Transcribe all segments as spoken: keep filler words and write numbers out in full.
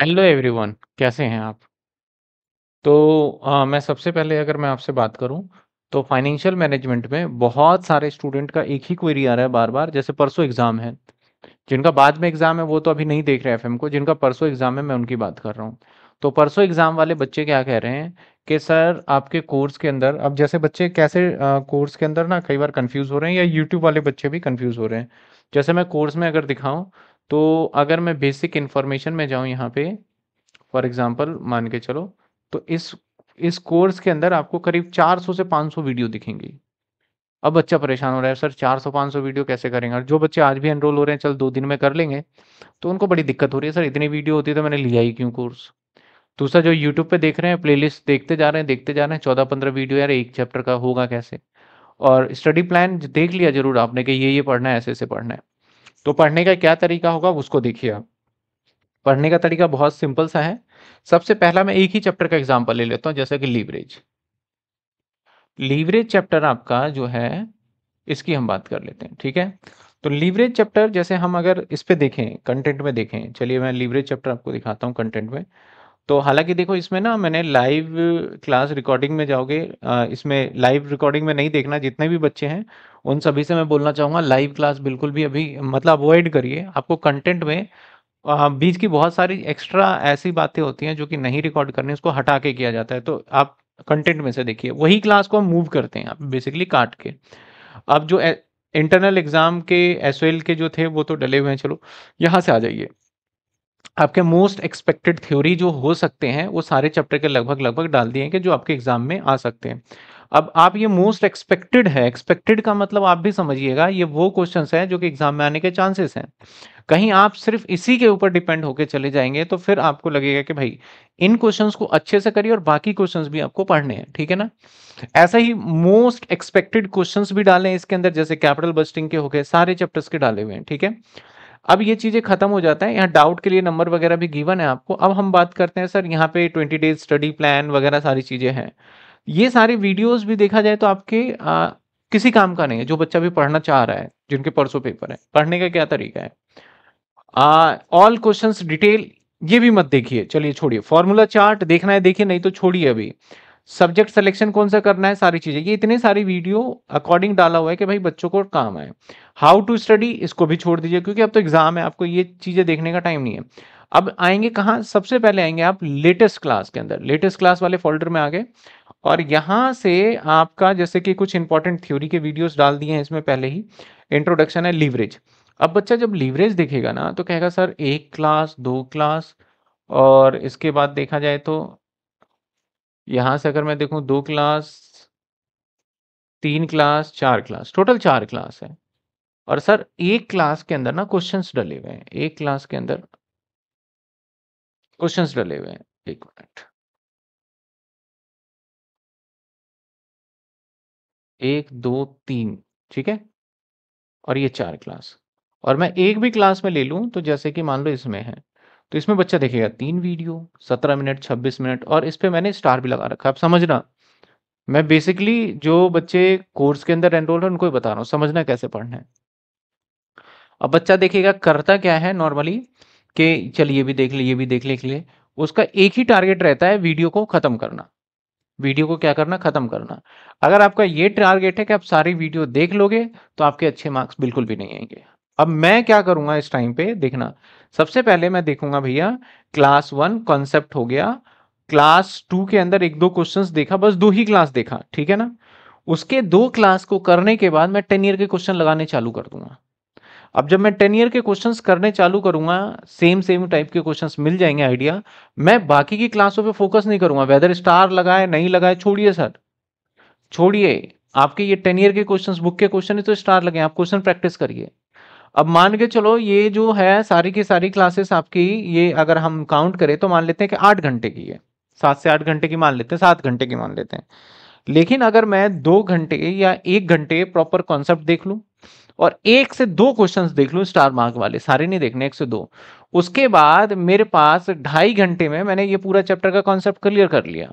Hello everyone, कैसे हैं आप? तो अ, मैं सबसे पहले अगर मैं आपसे बात करूं तो फाइनेंशियल मैनेजमेंट में बहुत सारे स्टूडेंट का एक ही क्वेरी आ रहा है बार बार। जैसे परसों एग्ज़ाम है, जिनका बाद में एग्ज़ाम है वो तो अभी नहीं देख रहे एफएम को, जिनका परसों एग्ज़ाम है मैं उनकी बात कर रहा हूँ। तो परसों एग्ज़ाम वाले बच्चे क्या कह रहे हैं कि सर आपके कोर्स के अंदर, अब जैसे बच्चे कैसे कोर्स के अंदर ना कई बार कंफ्यूज हो रहे हैं, या यूट्यूब वाले बच्चे भी कंफ्यूज हो रहे हैं। जैसे मैं कोर्स में अगर दिखाऊं तो अगर मैं बेसिक इन्फॉर्मेशन में जाऊं, यहाँ पे फॉर एग्जाम्पल मान के चलो, तो इस इस कोर्स के अंदर आपको करीब चार सौ से पाँच सौ वीडियो दिखेंगी। अब बच्चा परेशान हो रहा है, सर चार सौ पाँच सौ वीडियो कैसे करेंगे? और जो बच्चे आज भी एनरोल हो रहे हैं, चल दो दिन में कर लेंगे, तो उनको बड़ी दिक्कत हो रही है, सर इतनी वीडियो होती है तो मैंने लिया ही क्यों कोर्स? दूसरा, जो यूट्यूब पे देख रहे हैं प्लेलिस्ट देखते जा रहे हैं देखते जा रहे हैं, चौदह पंद्रह वीडियो, यार एक चैप्टर का होगा कैसे? और स्टडी प्लान देख लिया जरूर आपने कि ये ये पढ़ना है, ऐसे ऐसे पढ़ना है, तो पढ़ने का क्या तरीका होगा उसको देखिए आप। पढ़ने का तरीका बहुत सिंपल सा है। सबसे पहला मैं एक ही चैप्टर का एग्जाम्पल ले लेता हूँ, जैसे कि लीवरेज। लीवरेज चैप्टर आपका जो है, इसकी हम बात कर लेते हैं, ठीक है? तो लीवरेज चैप्टर जैसे हम अगर इस पे देखें, कंटेंट में देखें, चलिए मैं लीवरेज चैप्टर आपको दिखाता हूँ कंटेंट में। तो हालांकि देखो इसमें ना मैंने लाइव क्लास रिकॉर्डिंग में जाओगे, अ, इसमें लाइव रिकॉर्डिंग में नहीं देखना। जितने भी बच्चे हैं उन सभी से मैं बोलना चाहूँगा लाइव क्लास बिल्कुल भी अभी मतलब अवॉइड करिए। आपको कंटेंट में आ, बीच की बहुत सारी एक्स्ट्रा ऐसी बातें होती हैं जो कि नहीं रिकॉर्ड करनी, उसको हटा के किया जाता है। तो आप कंटेंट में से देखिए, वही क्लास को हम मूव करते हैं, आप बेसिकली काट के। अब जो इंटरनल एग्जाम के एसओएल के जो थे वो तो डले हुए हैं, चलो यहाँ से आ जाइए। आपके मोस्ट एक्सपेक्टेड थ्योरी जो हो सकते हैं वो सारे चैप्टर के लगभग लगभग डाल दिए हैं कि जो आपके एग्जाम में आ सकते हैं। अब आप ये मोस्ट एक्सपेक्टेड है, एक्सपेक्टेड का मतलब आप भी समझिएगा, ये वो क्वेश्चंस हैं जो कि एग्जाम में आने के चांसेस हैं। कहीं आप सिर्फ इसी के ऊपर डिपेंड होके चले जाएंगे तो फिर आपको लगेगा कि भाई इन क्वेश्चंस को अच्छे से करिए और बाकी क्वेश्चंस भी आपको पढ़ने हैं, ठीक है ना? ऐसा ही मोस्ट एक्सपेक्टेड क्वेश्चंस भी डाले हैं इसके अंदर, जैसे कैपिटल बस्टिंग के हो गए, सारे चैप्टर्स के डाले हुए हैं, ठीक है? अब ये चीजें खत्म हो जाता है। यहाँ डाउट के लिए नंबर वगैरह भी गिवन है आपको। अब हम बात करते हैं, सर यहाँ पे ट्वेंटी डेज स्टडी प्लान वगैरह सारी चीजें हैं। ये सारे वीडियोस भी देखा जाए तो आपके आ, किसी काम का नहीं है। जो बच्चा भी पढ़ना चाह रहा है, जिनके परसों पेपर है, पढ़ने का क्या तरीका है? ऑल क्वेश्चंस डिटेल ये भी मत देखिए, चलिए छोड़िए। फॉर्मूला चार्ट देखना है देखिए, नहीं तो छोड़िए। अभी सब्जेक्ट सिलेक्शन कौन सा करना है, सारी चीजें, ये इतने सारी वीडियो अकॉर्डिंग डाला हुआ है कि भाई बच्चों को काम आए। हाउ टू स्टडी इसको भी छोड़ दीजिए, क्योंकि अब तो एग्जाम है, आपको ये चीजें देखने का टाइम नहीं है। अब आएंगे कहाँ? सबसे पहले आएंगे आप लेटेस्ट क्लास के अंदर, लेटेस्ट क्लास वाले फोल्डर में आ गए, और यहाँ से आपका जैसे कि कुछ इंपॉर्टेंट थ्योरी के वीडियोस डाल दिए हैं इसमें। पहले ही इंट्रोडक्शन है लीवरेज। अब बच्चा जब लीवरेज देखेगा ना तो कहेगा सर एक क्लास, दो क्लास, और इसके बाद देखा जाए तो यहाँ से अगर मैं देखूँ दो क्लास, तीन क्लास, चार क्लास, टोटल चार क्लास है। और सर एक क्लास के अंदर ना क्वेश्चंस डले हुए हैं, एक क्लास के अंदर क्वेश्चंस डले हुए हैं। एक मिनट, एक, दो, तीन, ठीक है, और ये चार क्लास। और मैं एक भी क्लास में ले लूँ तो जैसे कि मान लो इसमें है, तो इसमें बच्चा देखेगा तीन वीडियो, सत्रह मिनट, छब्बीस मिनट, और इस पे मैंने स्टार भी लगा रखा है। आप समझना, मैं बेसिकली जो बच्चे कोर्स के अंदर एनरोल है उनको ही बता रहा हूँ, समझना कैसे पढ़ना है। अब बच्चा देखेगा करता क्या है नॉर्मली, कि चल ये भी देख ले, ये भी देख ले, लिए उसका एक ही टारगेट रहता है, वीडियो को खत्म करना। वीडियो को क्या करना? खत्म करना। अगर आपका ये टारगेट है कि आप सारी वीडियो देख लोगे तो आपके अच्छे मार्क्स बिल्कुल भी नहीं आएंगे। अब मैं क्या करूंगा इस टाइम पे देखना, सबसे पहले मैं देखूंगा भैया क्लास वन कॉन्सेप्ट हो गया, क्लास टू के अंदर एक दो क्वेश्चंस देखा, बस दो ही क्लास देखा, ठीक है ना? उसके दो क्लास को करने के बाद मैं टेन ईयर के क्वेश्चन लगाने चालू कर दूंगा। अब जब मैं टेन ईयर के क्वेश्चंस करने चालू करूंगा, सेम सेम टाइप के क्वेश्चंस मिल जाएंगे, आइडिया। मैं बाकी की क्लासों पे फोकस नहीं करूंगा, वेदर स्टार लगाए नहीं लगाए छोड़िए सर, छोड़िए। आपके ये टेन ईयर के क्वेश्चंस, बुक के क्वेश्चन है तो स्टार लगे, आप क्वेश्चन प्रैक्टिस करिए। अब मान के चलो ये जो है सारी की सारी क्लासेस आपकी, ये अगर हम काउंट करें तो मान लेते हैं कि आठ घंटे की है, सात से आठ घंटे की मान लेते हैं, सात घंटे की मान लेते हैं। लेकिन अगर मैं दो घंटे या एक घंटे प्रॉपर कॉन्सेप्ट देख लूँ और एक से दो क्वेश्चंस देख लूँ, स्टार मार्क वाले सारे नहीं देखने, एक से दो, उसके बाद मेरे पास ढाई घंटे में मैंने ये पूरा चैप्टर का कॉन्सेप्ट क्लियर कर लिया।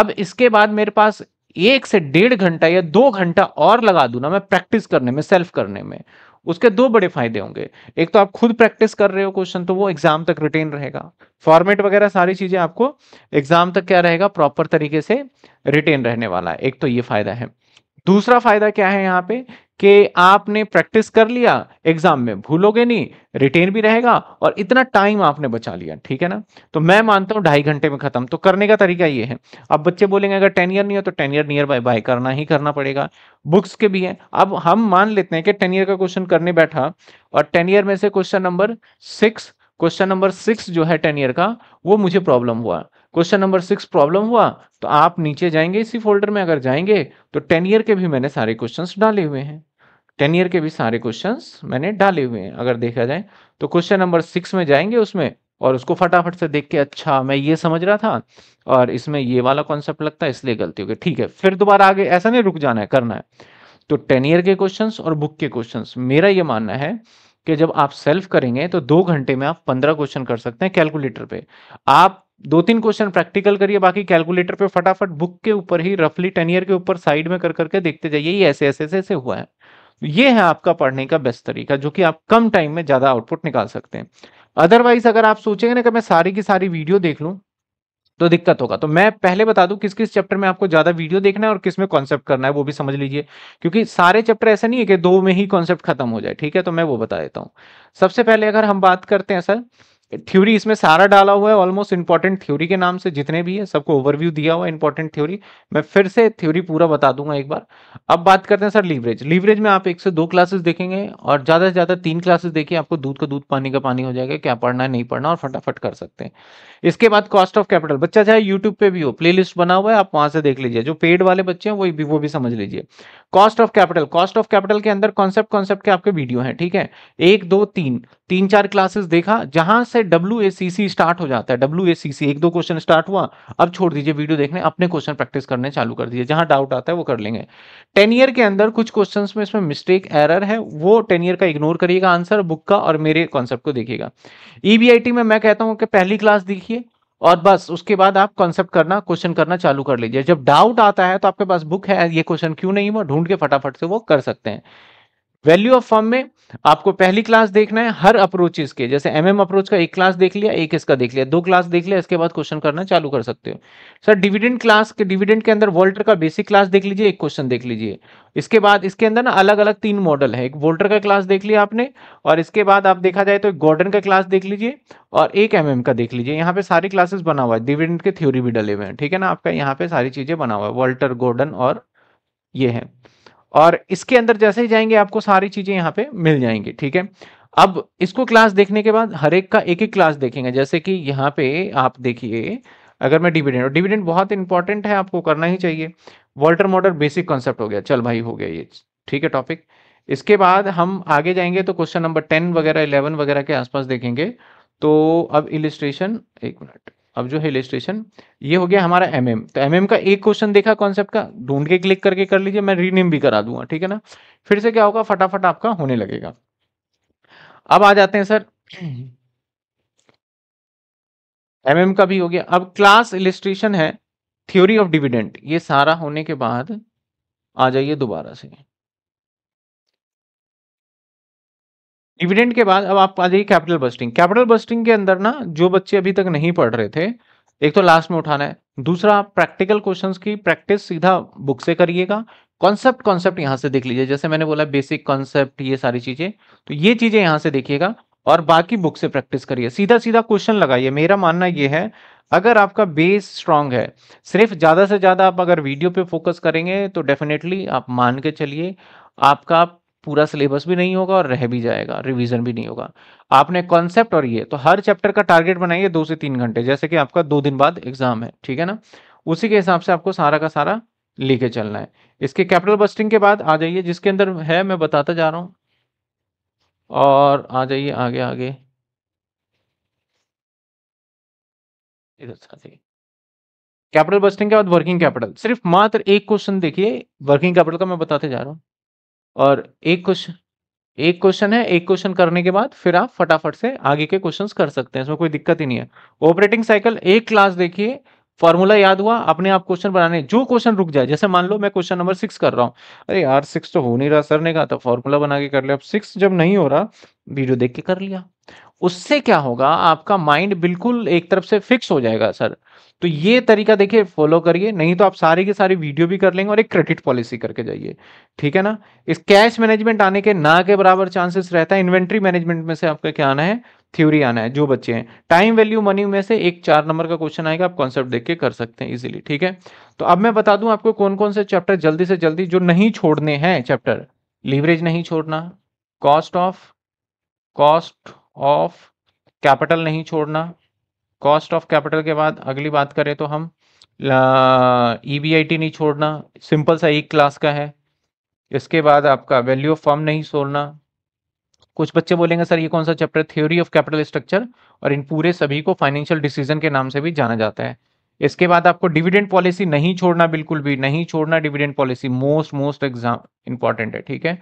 अब इसके बाद मेरे पास एक से डेढ़ घंटा या दो घंटा और लगा दूं ना मैं प्रैक्टिस करने में, सेल्फ करने में, उसके दो बड़े फायदे होंगे। एक तो आप खुद प्रैक्टिस कर रहे हो क्वेश्चन, तो वो एग्जाम तक रिटेन रहेगा, फॉर्मेट वगैरह सारी चीजें आपको एग्जाम तक क्या रहेगा, प्रॉपर तरीके से रिटेन रहने वाला है। एक तो ये फायदा है। दूसरा फायदा क्या है यहाँ पे कि आपने प्रैक्टिस कर लिया, एग्जाम में भूलोगे नहीं, रिटेन भी रहेगा और इतना टाइम आपने बचा लिया, ठीक है ना। तो मैं मानता हूँ ढाई घंटे में खत्म, तो करने का तरीका ये है। अब बच्चे बोलेंगे अगर टेन ईयर नहीं हो तो टेन ईयर नियर बाय बाय करना ही करना पड़ेगा, बुक्स के भी हैं। अब हम मान लेते हैं कि टेन ईयर का क्वेश्चन करने बैठा और टेन ईयर में से question number six question number six जो है टेन ईयर का, वो मुझे प्रॉब्लम हुआ, क्वेश्चन नंबर सिक्स प्रॉब्लम हुआ, तो आप नीचे जाएंगे इसी फोल्डर में, अगर जाएंगे तो टेन ईयर के भी मैंने सारे क्वेश्चंस डाले हुए हैं, टेन ईयर के भी सारे क्वेश्चंस मैंने डाले हुए हैं। अगर देखा जाए तो क्वेश्चन नंबर सिक्स में जाएंगे उसमें और उसको फटाफट से देख के, अच्छा मैं ये समझ रहा था और इसमें ये वाला कॉन्सेप्ट लगता है इसलिए गलती हो गई, ठीक है, फिर दोबारा आगे, ऐसा नहीं रुक जाना है, करना है। तो टेन ईयर के क्वेश्चंस और बुक के क्वेश्चंस, मेरा ये मानना है कि जब आप सेल्फ करेंगे तो दो घंटे में आप पंद्रह क्वेश्चन कर सकते हैं कैलकुलेटर पे। आप दो तीन क्वेश्चन प्रैक्टिकल करिए, बाकी कैलकुलेटर पे फटाफट बुक के ऊपर ही रफली टेन ईयर के ऊपर साइड में कर करके देखते जाइए ये ऐसे ऐसे ऐसे हुआ है। ये है आपका पढ़ने का बेस्ट तरीका, जो कि आप कम टाइम में ज्यादा आउटपुट निकाल सकते हैं। अदरवाइज अगर आप सोचेंगे ना कि मैं सारी की सारी वीडियो देख लूं तो दिक्कत होगा। तो मैं पहले बता दूं किस किस चैप्टर में आपको ज्यादा वीडियो देखना है और किस में कॉन्सेप्ट करना है, वो भी समझ लीजिए, क्योंकि सारे चैप्टर ऐसे नहीं है कि दो में ही कॉन्सेप्ट खत्म हो जाए, ठीक है। तो मैं वो बता देता हूँ। सबसे पहले अगर हम बात करते हैं सर, थ्योरी इसमें सारा डाला हुआ है, ऑलमोस्ट इंपॉर्टेंट थ्योरी के नाम से जितने भी है सबको ओवरव्यू दिया हुआ है, इंपॉर्टेंट थ्योरी। मैं फिर से थ्योरी पूरा बता दूंगा एक बार। अब बात करते हैं सर लीवरेज। लीवरेज में आप एक से दो क्लासेस देखेंगे और ज्यादा से ज्यादा तीन क्लासेस देखिए, आपको दूध का दूध पानी का पानी हो जाएगा, क्या पढ़ना है नहीं पढ़ना, और फटाफट कर सकते हैं। इसके बाद कॉस्ट ऑफ कैपिटल, बच्चा चाहे यूट्यूब पे भी हो, प्ले लिस्ट बना हुआ है, आप वहां से देख लीजिए, जो पेड वाले बच्चे हैं वो भी वो भी समझ लीजिए। Cost of capital, cost of capital के अंदर कॉन्सेप्ट कॉन्सेप्ट के आपके वीडियो है, ठीक है। एक दो तीन तीन चार क्लासेस देखा, जहां से W A C C start हो जाता है, W A C C एक दो क्वेश्चन स्टार्ट हुआ, अब छोड़ दीजिए वीडियो देखने, अपने क्वेश्चन प्रैक्टिस करने चालू कर दीजिए, जहां डाउट आता है वो कर लेंगे। टेन ईयर के अंदर कुछ क्वेश्चंस में इसमें मिस्टेक एरर है, वो टेन ईयर का इग्नोर करिएगा, आंसर बुक का और मेरे कॉन्सेप्ट को देखिएगा। E B I T में मैं कहता हूं कि पहली क्लास देखिए और बस उसके बाद आप कॉन्सेप्ट करना, क्वेश्चन करना चालू कर लीजिए। जब डाउट आता है तो आपके पास बुक है, ये क्वेश्चन क्यों नहीं हुआ, ढूंढ के फटाफट से वो कर सकते हैं। वैल्यू ऑफ फॉर्म में आपको पहली क्लास देखना है हर अप्रोचेस के, जैसे एमएम अप्रोच का एक क्लास देख लिया, एक इसका देख लिया, दो क्लास देख लिया, इसके बाद क्वेश्चन करना चालू कर सकते हो। सर डिविडेंड क्लास के, डिविडेंड के अंदर वोल्टर का बेसिक क्लास देख लीजिए, एक क्वेश्चन देख लीजिए। इसके बाद इसके अंदर ना अलग अलग तीन मॉडल है, एक वोल्टर का क्लास देख लिया आपने, और इसके बाद आप देखा जाए तो एक गॉर्डन का क्लास देख लीजिए और एक एमएम का देख लीजिए। यहाँ पे सारी क्लासेस बना हुआ है, डिविडेंड के थ्योरी भी डले हुए हैं, ठीक है ना। आपका यहाँ पे सारी चीजें बना हुआ है, वोल्टर गॉर्डन और ये है, और इसके अंदर जैसे ही जाएंगे आपको सारी चीजें यहाँ पे मिल जाएंगी, ठीक है। अब इसको क्लास देखने के बाद हर एक का एक एक क्लास देखेंगे, जैसे कि यहाँ पे आप देखिए, अगर मैं डिविडेंड, डिविडेंड बहुत इंपॉर्टेंट है, आपको करना ही चाहिए। वॉल्टर मॉडल बेसिक कॉन्सेप्ट हो गया, चल भाई हो गया ये, ठीक है टॉपिक। इसके बाद हम आगे जाएंगे तो क्वेश्चन नंबर टेन वगैरह इलेवन वगैरह के आसपास देखेंगे। तो अब इलिस्ट्रेशन, एक मिनट, अब जो है इलिस्ट्रेशन, ये हो गया हमारा एमएम। तो एमएम का एक क्वेश्चन देखा कॉन्सेप्ट का, ढूंढ के क्लिक करके कर लीजिए, मैं रीनेम भी करा दूंगा, ठीक है ना। फिर से क्या होगा, फटाफट आपका होने लगेगा। अब आ जाते हैं सर एमएम का भी हो गया। अब क्लास इलिस्ट्रेशन है, थ्योरी ऑफ डिविडेंड, ये सारा होने के बाद आ जाइए दोबारा से डिविडेंड के बाद। अब आप आ जाइए कैपिटल बस्टिंग। कैपिटल बस्टिंग के अंदर ना जो बच्चे अभी तक नहीं पढ़ रहे थे, एक तो लास्ट में उठाना है, दूसरा आप प्रैक्टिकल क्वेश्चंस की प्रैक्टिस सीधा बुक से करिएगा, कॉन्सेप्ट कॉन्सेप्ट यहाँ से देख लीजिए, जैसे मैंने बोला बेसिक कॉन्सेप्ट ये सारी चीजें, तो ये चीजें यहाँ से देखिएगा और बाकी बुक से प्रैक्टिस करिए, सीधा सीधा क्वेश्चन लगाइए। मेरा मानना ये है अगर आपका बेस स्ट्रांग है, सिर्फ ज़्यादा से ज़्यादा आप अगर वीडियो पे फोकस करेंगे तो डेफिनेटली आप मान के चलिए आपका पूरा सिलेबस भी नहीं होगा और रह भी जाएगा, रिवीजन भी नहीं होगा। आपने कॉन्सेप्ट और ये, तो हर चैप्टर का टारगेट बनाइए दो से तीन घंटे, जैसे कि आपका दो दिन बाद एग्जाम है, ठीक है ना, उसी के हिसाब से आपको सारा का सारा लेके चलना है। इसके कैपिटल बस्टिंग के बाद आ जाइए जिसके अंदर है, मैं बताता जा रहा हूँ, और आ जाइए आगे आगे इधर साथी। कैपिटल बस्टिंग के बाद वर्किंग कैपिटल, सिर्फ मात्र एक क्वेश्चन देखिए वर्किंग कैपिटल का, मैं बताते जा रहा हूँ, और एक क्वेश्चन एक क्वेश्चन है, एक क्वेश्चन करने के बाद फिर आप फटाफट से आगे के क्वेश्चंस कर सकते हैं, इसमें कोई दिक्कत ही नहीं है। ऑपरेटिंग साइकिल एक क्लास देखिए, फॉर्मूला याद हुआ, अपने आप क्वेश्चन बनाने, जो क्वेश्चन रुक जाए, जैसे मान लो मैं क्वेश्चन नंबर सिक्स कर रहा हूँ, अरे यार सिक्स तो हो नहीं रहा, सर ने कहा तो फॉर्मूला बना के कर लिया। अब सिक्स जब नहीं हो रहा, वीडियो देख के कर लिया, उससे क्या होगा आपका माइंड बिल्कुल एक तरफ से फिक्स हो जाएगा सर। तो ये तरीका देखिए फॉलो करिए, नहीं तो आप सारी की सारी वीडियो भी कर लेंगे और एक क्रेडिट पॉलिसी करके जाइए, ठीक है ना। इस कैश मैनेजमेंट आने के ना के बराबर चांसेस रहता है। इन्वेंट्री मैनेजमेंट में से आपका क्या आना है, थ्योरी आना है। जो बच्चे हैं टाइम वैल्यू मनी में से एक चार नंबर का क्वेश्चन आएगा, आप कॉन्सेप्ट देख के कर सकते हैं इजीली, ठीक है। तो अब मैं बता दूं आपको कौन कौन से चैप्टर जल्दी से जल्दी जो नहीं छोड़ने हैं। चैप्टर लीवरेज नहीं छोड़ना, cost of cost of capital नहीं छोड़ना। कॉस्ट ऑफ कैपिटल के बाद अगली बात करें तो हम ई बी आई टी नहीं छोड़ना, सिंपल सा एक क्लास का है। इसके बाद आपका वैल्यू ऑफ फर्म नहीं छोड़ना। कुछ बच्चे बोलेंगे सर ये कौन सा chapter, theory of capital structure, और इन पूरे सभी को फाइनेंशियल डिसीजन के नाम से भी जाना जाता है। इसके बाद आपको डिविडेंड पॉलिसी नहीं छोड़ना, बिल्कुल भी नहीं छोड़ना dividend policy, most most exam important है, ठीक है।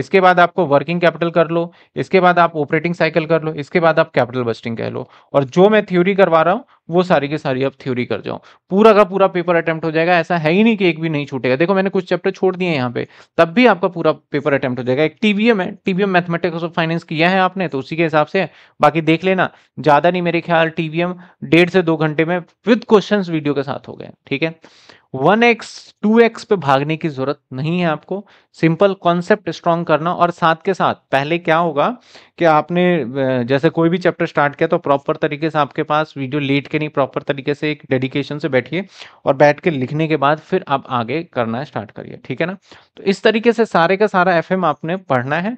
इसके बाद आपको वर्किंग कैपिटल कर लो, इसके बाद आप ऑपरेटिंग साइकिल कर लो, इसके बाद आप कैपिटल बस्टिंग कह लो, और जो मैं थ्योरी करवा रहा हूँ वो सारी की सारी आप थ्योरी कर जाओ। पूरा का पूरा पेपर अटेम्प्ट हो जाएगा, ऐसा है ही नहीं कि एक भी नहीं छूटेगा। देखो मैंने कुछ चैप्टर छोड़ दिए यहाँ पे, तब भी आपका पूरा पेपर अटेम्प्ट हो जाएगा। एक टी बी एम है, T B M mathematics of finance किया है आपने, तो उसी के हिसाब से बाकी देख लेना। ज्यादा नहीं मेरे ख्याल टी बी एम डेढ़ से दो घंटे में विद क्वेश्चन वीडियो के साथ हो गए, ठीक है। वन एक्स टू एक्स पे भागने की जरूरत नहीं है आपको, सिंपल कॉन्सेप्ट स्ट्रॉन्ग करना। और साथ के साथ पहले क्या होगा कि आपने जैसे कोई भी चैप्टर स्टार्ट किया तो प्रॉपर तरीके से आपके पास वीडियो लेट के नहीं, प्रॉपर तरीके से एक डेडिकेशन से बैठिए और बैठ के लिखने के बाद फिर आप आगे करना स्टार्ट करिए, ठीक है ना। तो इस तरीके से सारे का सारा एफ एम आपने पढ़ना है।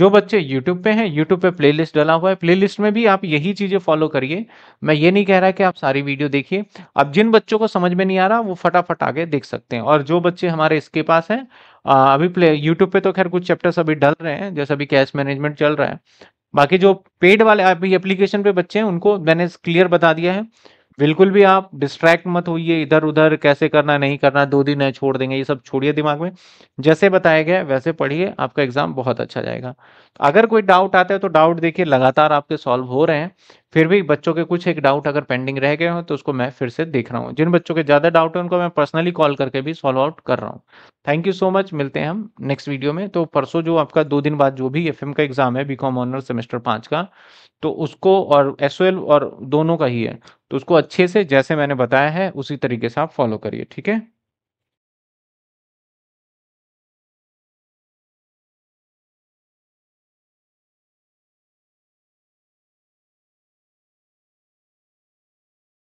जो बच्चे यूट्यूब पे हैं, यूट्यूब पे प्लेलिस्ट डाला हुआ है, प्लेलिस्ट में भी आप यही चीजें फॉलो करिए। मैं ये नहीं कह रहा कि आप सारी वीडियो देखिए। अब जिन बच्चों को समझ में नहीं आ रहा वो फटाफट आगे देख सकते हैं, और जो बच्चे हमारे इसके पास हैं अभी प्ले यूट्यूब पे, तो खैर कुछ चैप्टर्स अभी डल रहे हैं, जैसे अभी कैश मैनेजमेंट चल रहा है। बाकी जो पेड वाले अभी एप्लीकेशन पे बच्चे हैं उनको मैंने क्लियर बता दिया है, बिल्कुल भी आप डिस्ट्रैक्ट मत होइए इधर उधर, कैसे करना नहीं करना, दो दिन है छोड़ देंगे, ये सब छोड़िए। दिमाग में जैसे बताया गया वैसे पढ़िए, आपका एग्जाम बहुत अच्छा जाएगा। अगर कोई डाउट आता है तो डाउट देखिए लगातार आपके सॉल्व हो रहे हैं, फिर भी बच्चों के कुछ एक डाउट अगर पेंडिंग रह गए हो तो उसको मैं फिर से देख रहा हूँ। जिन बच्चों के ज़्यादा डाउट है उनको मैं पर्सनली कॉल करके भी सॉल्व आउट कर रहा हूँ। थैंक यू सो मच, मिलते हैं हम नेक्स्ट वीडियो में। तो परसों जो आपका दो दिन बाद जो भी एफ एम का एग्जाम है, बी कॉम ऑनर्स सेमेस्टर पाँच का, तो उसको और एस ओ एल और दोनों का ही है, तो उसको अच्छे से जैसे मैंने बताया है उसी तरीके से आप फॉलो करिए, ठीक है।